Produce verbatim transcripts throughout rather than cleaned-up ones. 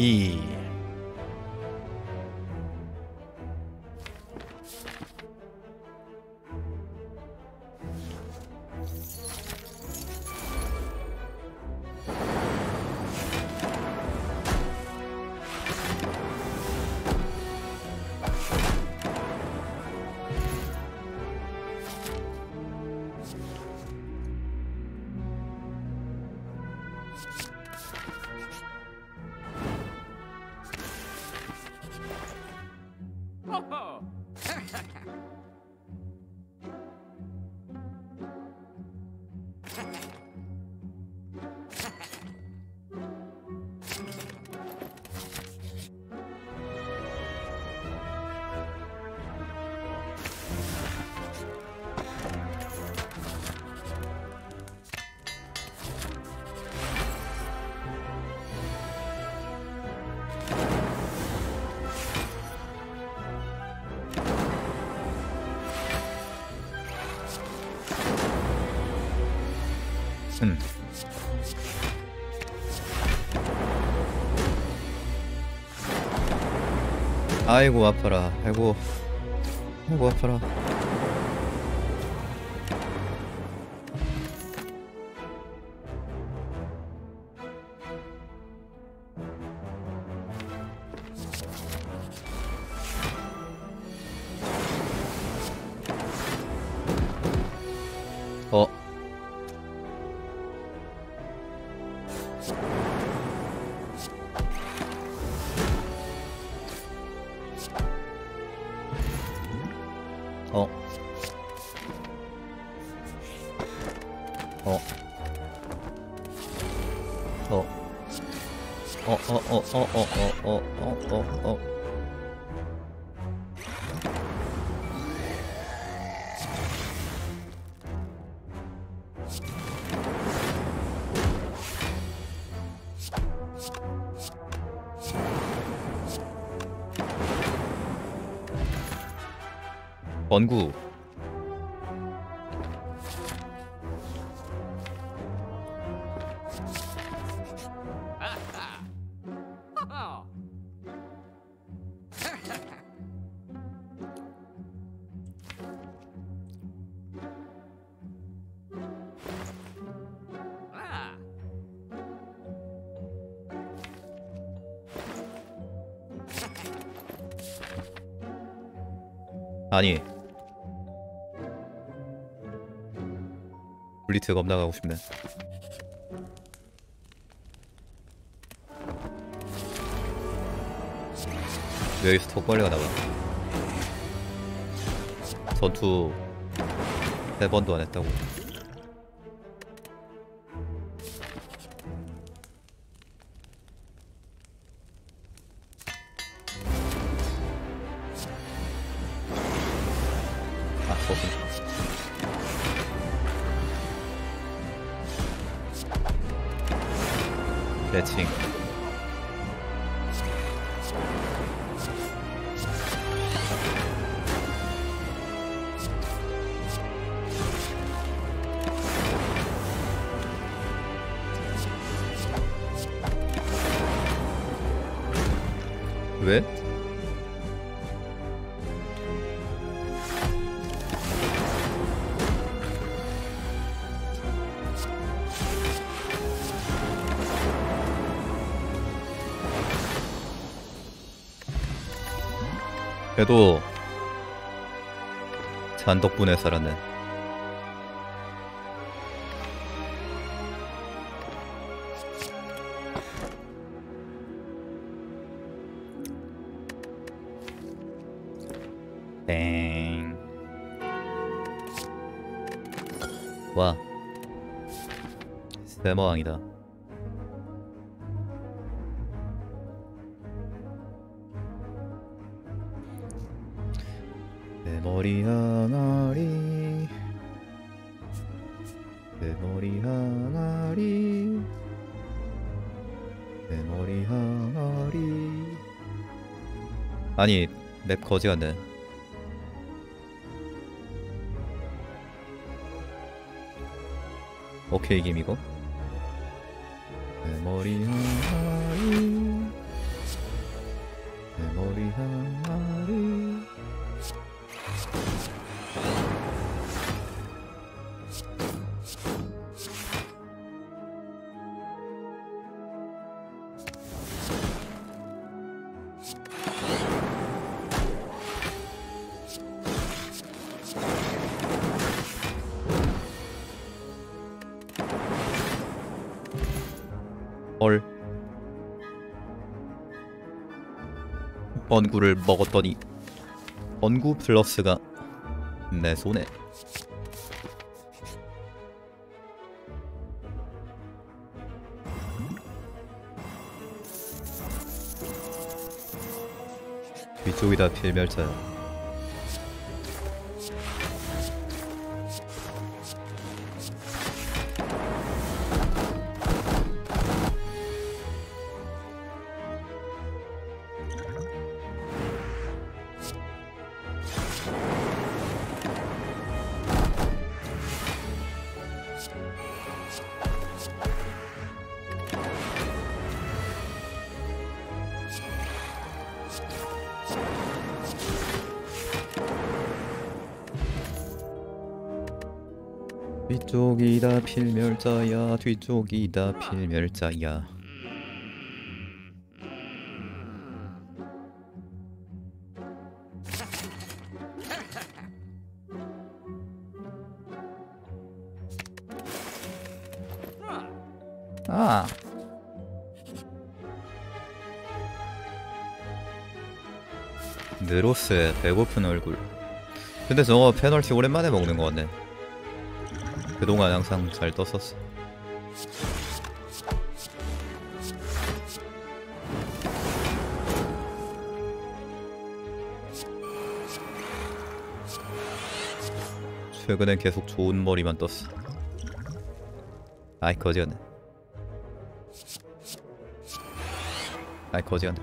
이. 음. 아이고 아파라. 아이고 아이고 아파라. 원구 아니 블리츠 겁나 가고 싶네. 왜 여기서 턱걸이가 나와? 전투 세 번도 안 했다고. 왜? 그래도 잔 덕분에 살았네. 땡. 와. 세마왕이다. 내 머리 하나리. 내 머리 하나리. 내 머리 하나리. 아니, 맵 거지 같네. 오케이 게임 이거. 내 머리 하나리 얼 언구를 먹었더니 언구 플러스가 내 손에 뒤쪽이다 필멸자야. 뒤쪽이다 필멸자야, 뒤쪽이다 필멸자야. 아 느로스의 배고픈 얼굴. 근데 저거 페널티 오랜만에 먹는 거 같네. 그동안 항상 잘 떴었어. 최근엔 계속 좋은 머리만 떴어. 아이 거지같네. 아이 거지같네.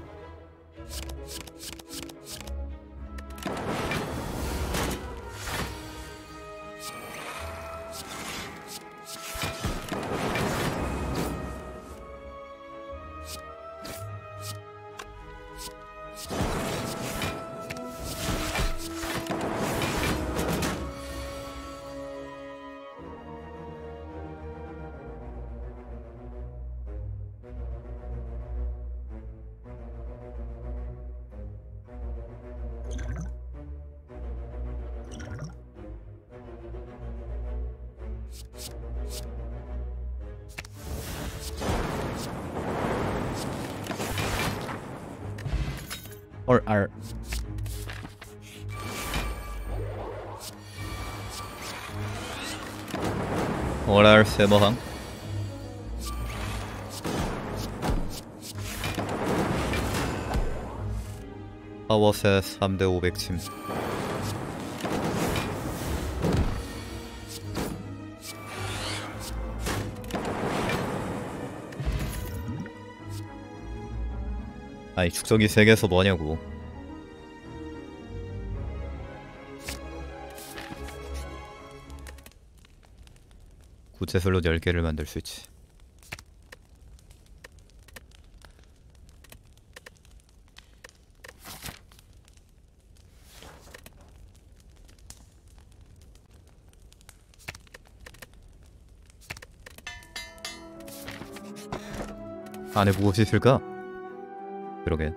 얼, 알. 얼알 세머항. 파워셋 삼 대 오백 침. 아니 축적이 세 개에서 뭐냐고. 구체슬로 열 개를 만들 수 있지. 안에 무엇이 있을까? 그러게.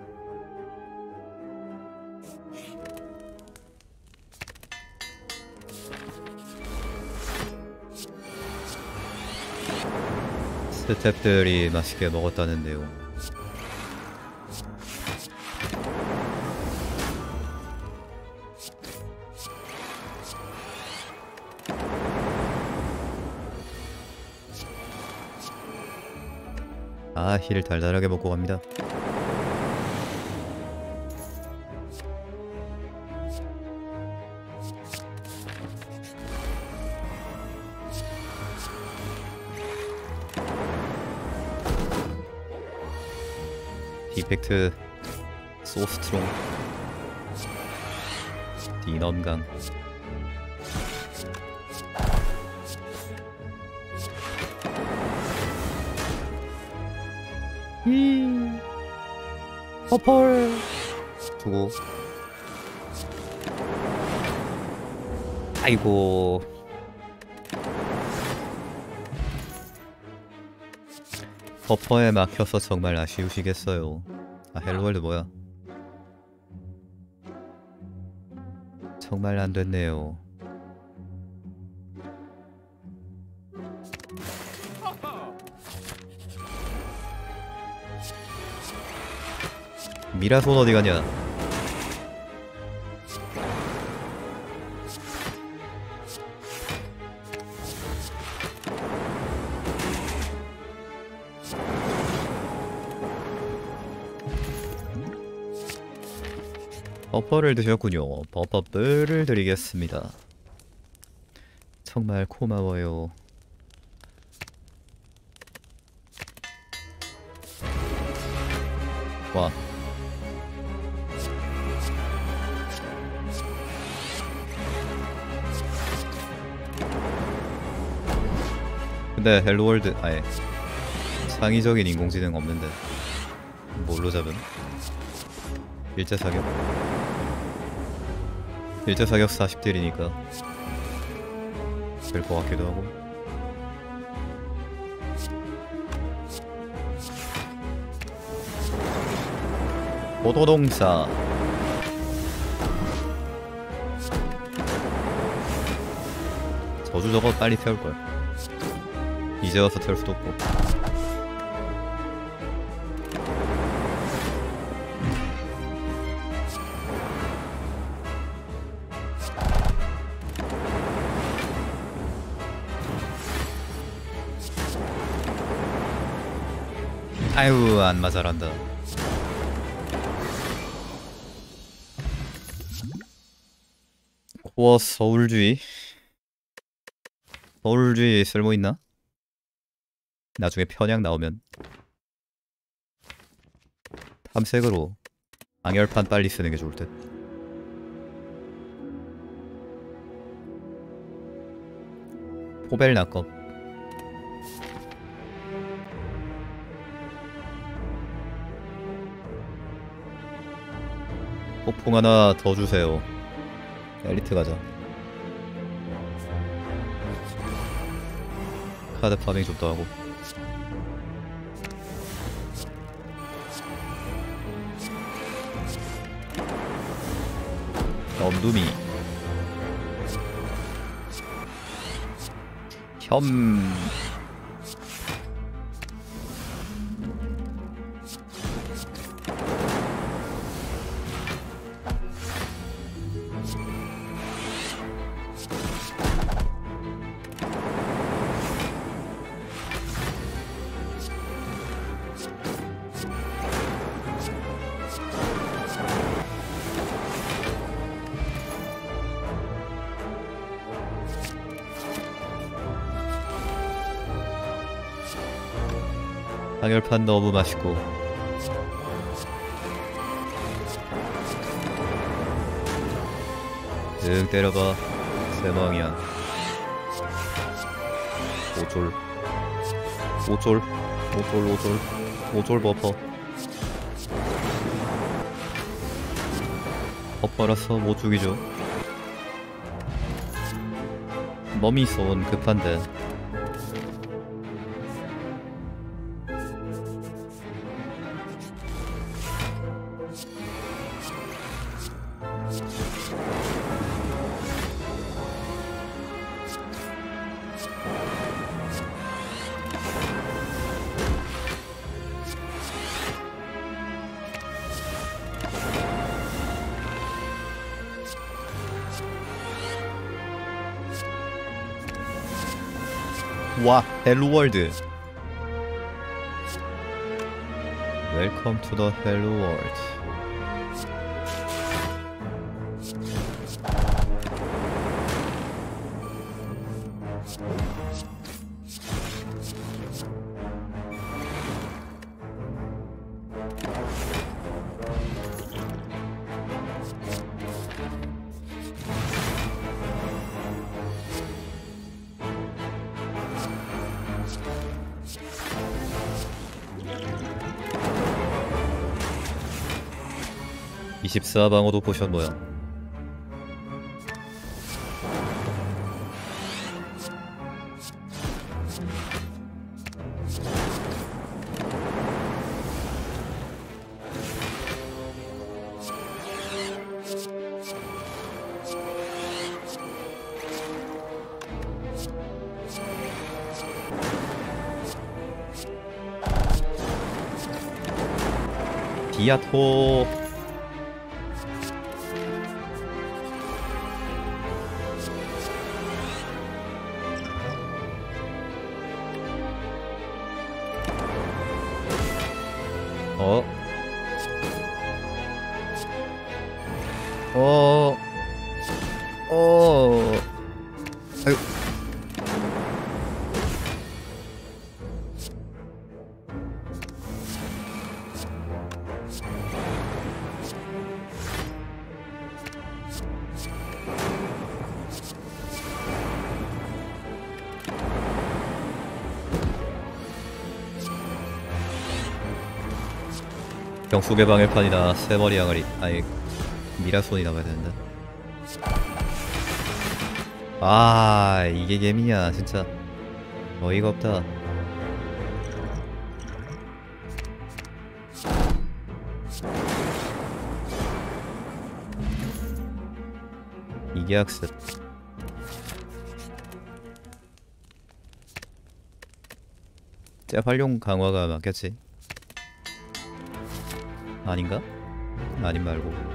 스탭들이 맛있게 먹었다는 내용. 아, 힐을 달달하게 먹고 갑니다. 디펙트 소스트롱 디넌강. 히 퍼펄 두고. 아이고 버퍼에 막혀서 정말 아쉬우시겠어요. 아 헬로월드 뭐야? 정말 안됐네요. 미라손 어디 가냐? 버퍼를 드셨군요. 버퍼뿔을 드리겠습니다. 정말 고마워요. 와. 근데 헬로월드 아예 창의적인 인공지능 없는데 뭘로 잡음? 일제 사격? 일제 사격 사십 딜이니까 될 것 같기도 하고. 보도동사 저주 저거 빨리 태울걸. 이제 와서 태울 수도 없고. 아유, 안 맞아란다. 고어 서울주의. 서울주의 쓸모있나? 나중에 편향 나오면 탐색으로 앙열판 빨리 쓰는게 좋을듯. 포벨 낙법. 폭풍 하나 더 주세요. 엘리트 가자. 카드 파밍 좀더 하고. 엄두미. 혐. 판 너무 맛있고. 응, 때려봐. 세망이야. 오졸. 오졸. 오졸, 오졸. 오졸 버퍼. 버퍼라서 못 죽이죠. 머미손 급한데. 와, 헬로월드. 웰컴 투 더 헬로월드. 이십사 방어도 포션 모양. 디아토. 어. 어. 어. 아유. 경숙의 방해판이나 세머리 항아리, 아니 미라손이 나가야 되는데. 아, 이게 개미야 진짜 어이가 없다. 이게 학습. 잽 활용 강화가 맞겠지? 아닌가? 아님 말고.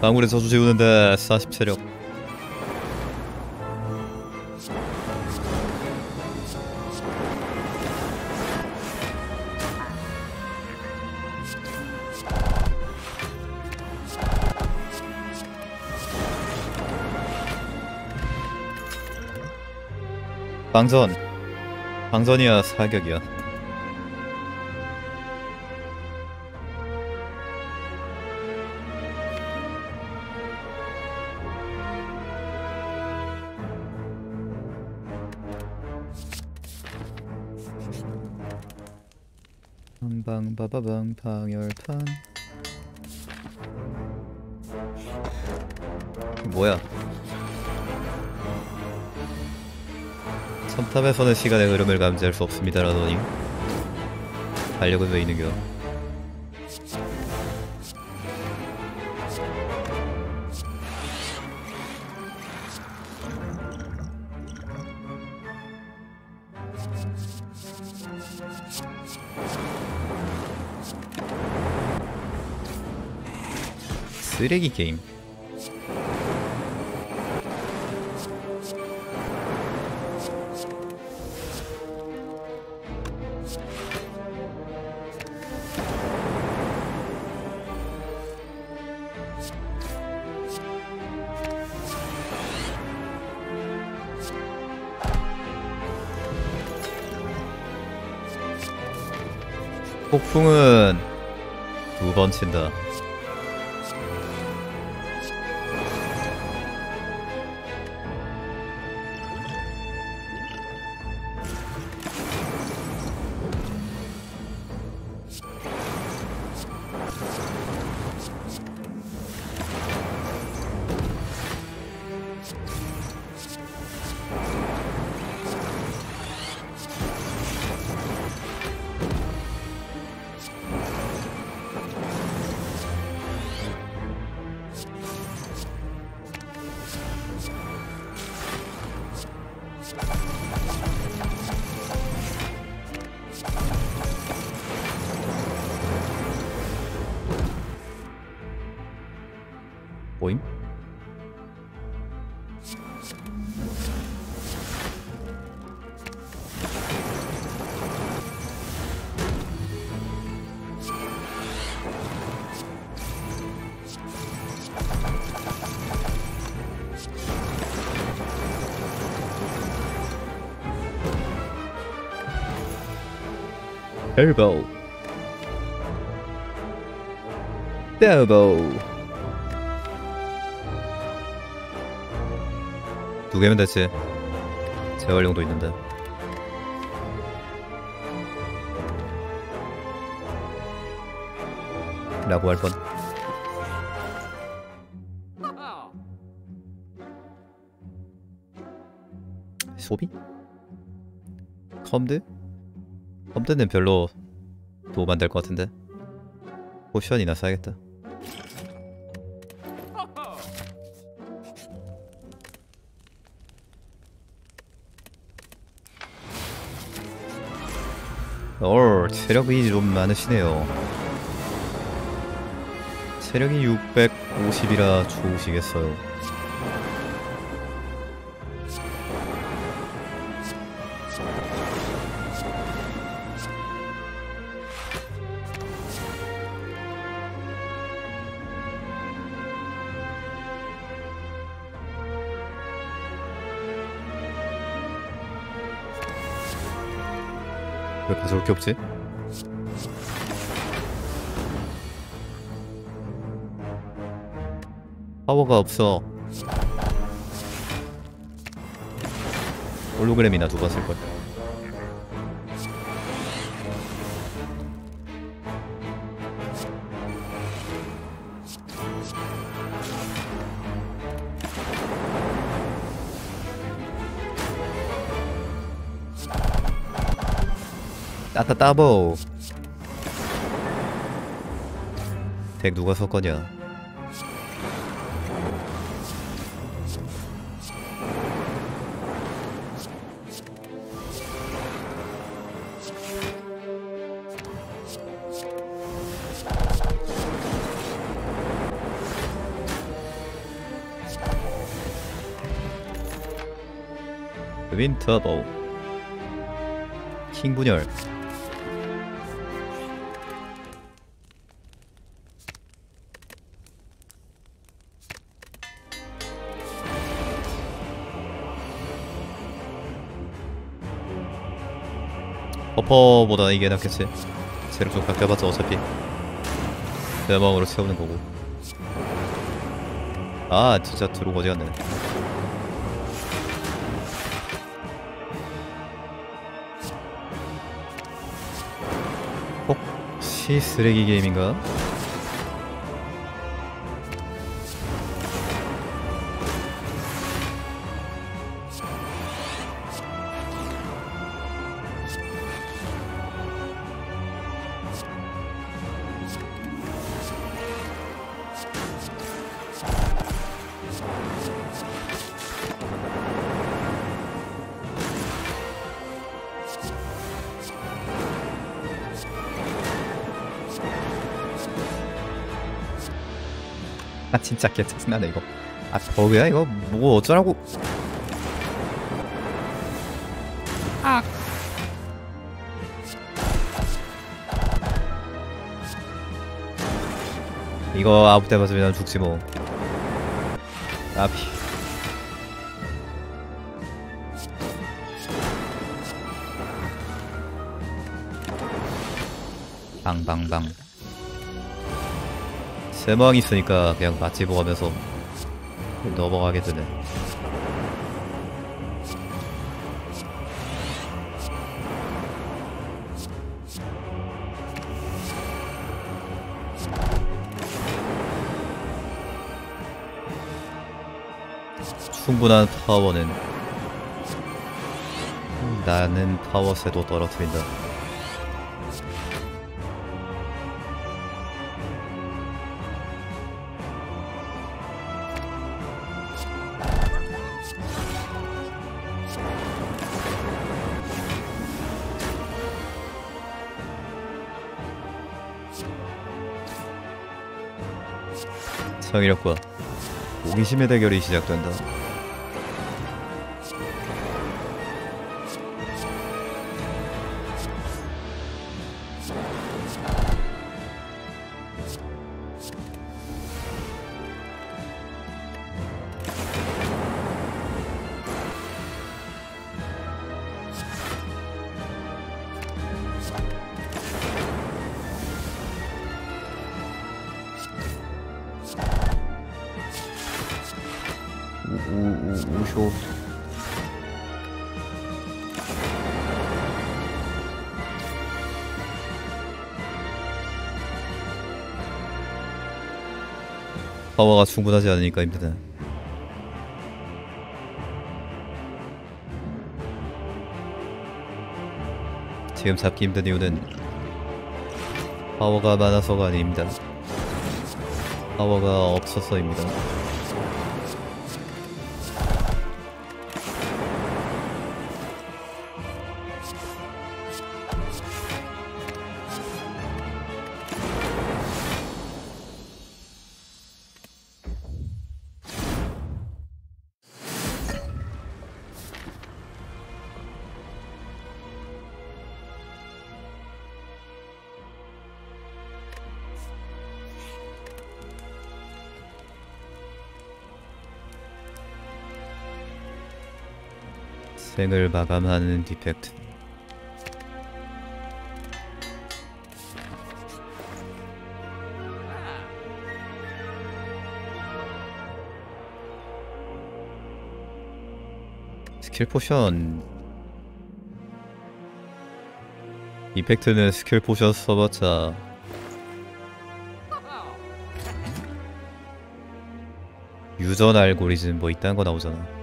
방울에 저주 지우는데 사십 체력. 방전. 방전이야 사격이야. 한방 바바방 방열판. 뭐야? 섬탑에서는 시간의 흐름을 감지할 수 없습니다라더니 달력은 왜 있는겨? 쓰레기 게임. 폭풍은 두 번 친다. 보임? 헬보 Turbo. 두 개면 됐지. 재활용도 있는데. 라고 할 뻔. 소비? 컴드? 컴드는 별로 도움 안 될 것 같은데. 포션이나 사야겠다. 어, 체력이 좀 많으시네요. 체력이 육백오십이라 좋으시겠어요. 왜 가져올 게 없지? 파워가 없어. 홀로그램이나 두번 쓸걸. 따따 따보. 덱 누가 섞었냐? 윈터보. 킹분열. 퍼보다 이게 낫겠지. 체력 좀 깎여봤자 어차피 내 마음으로 채우는 거고. 아 진짜 들어오고 어디 갔네. 혹시 쓰레기 게임인가? 아 진짜 개 짜증나네 이거. 아 버그야 이거? 뭐 어쩌라고. 아 이거 아홉 대 맞으면 죽지 뭐. 아피 방방방. 대망 있으니까 그냥 맛집 보면서 넘어가게 되네. 충분한 파워는 나는 파워세도 떨어뜨린다. 정의력과 호기심의 대결이 시작된다. 무쇼. 파워가 충분하지 않으니까 힘드네. 지금 잡기 힘든 이유는 파워가 많아서가 아닙니다. 파워가 없어서입니다. 생을 마감하는 디펙트. 스킬 포션. 디펙트는 스킬 포션 써봤자 유전 알고리즘 뭐 이딴 거 나오잖아.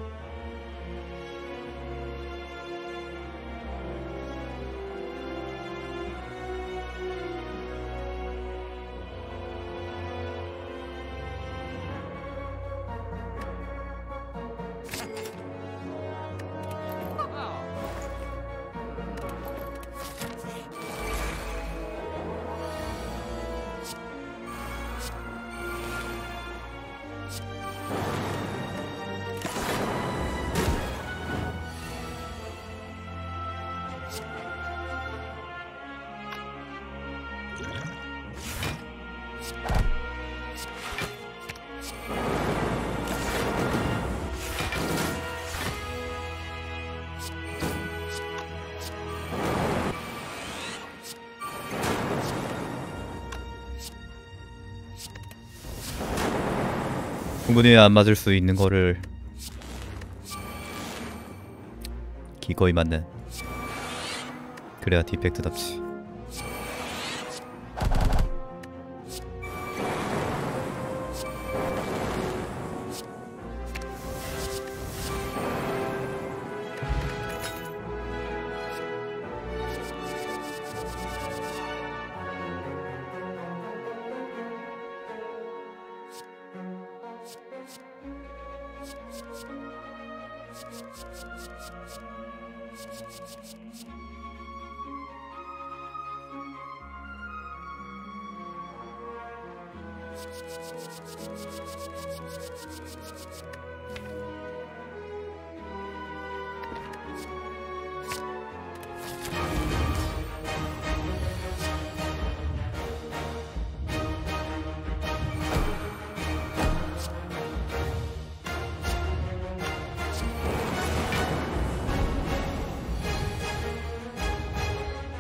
충분히 안 맞을 수 있는 거를 기꺼이 맞네. 그래야 디펙트답지.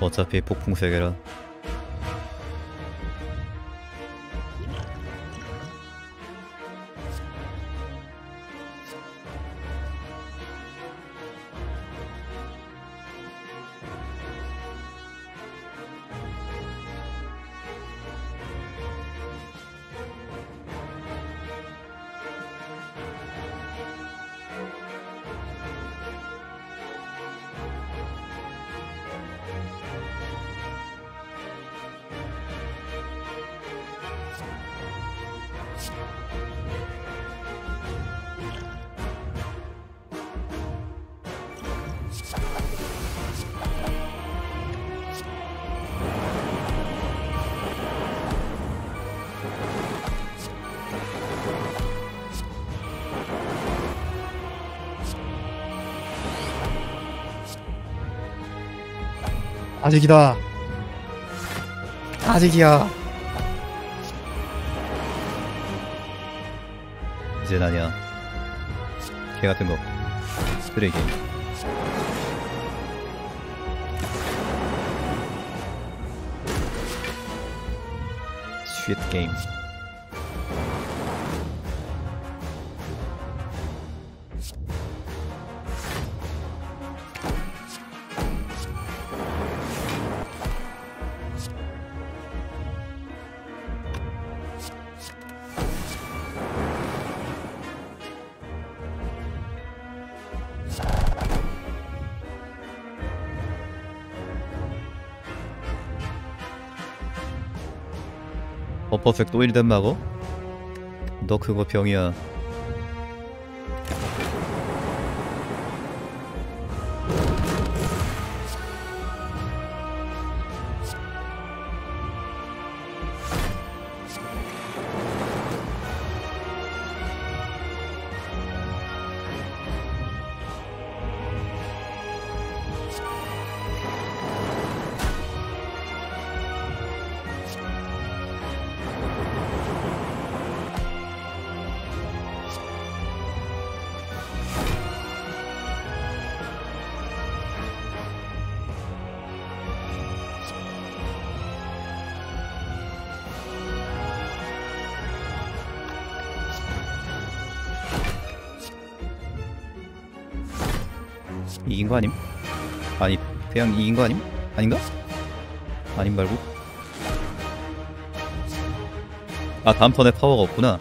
어차피 폭풍 세계라. 아직이다. 아직이야. 이젠 아니야. 개 같은 거. 쓰레기. 쉣 게임. 버퍼색 또 일 댄다고? 너 그거 병이야. 이긴 거 아님? 아니 그냥 이긴 거 아님? 아닌가? 아님 말고? 아 다음 턴에 파워가 없구나.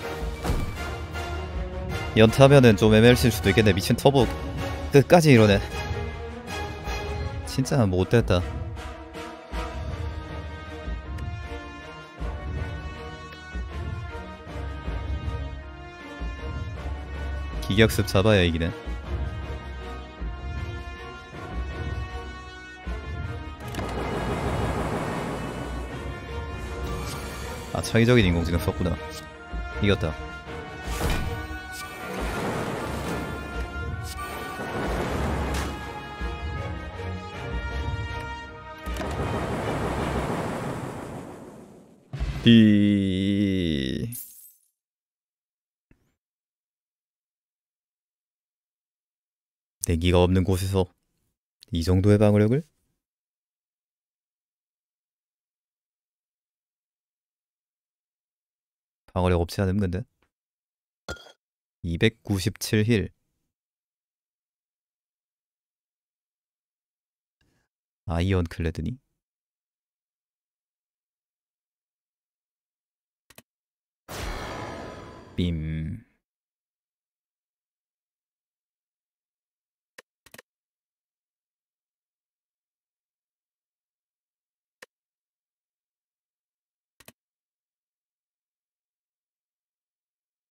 연타하면은 좀 애매할 수도 있겠네. 미친 터보 끝까지 이러네. 진짜 못됐다. 기계학습 잡아야 이기네. 창의적인 인공지능 썼구나. 이겼다. 디... 내기가 없는 곳에서 이 정도의 방어력을? 방어력 없지 않음 근데? 이백구십칠 힐. 아이언 클레드니? 빔.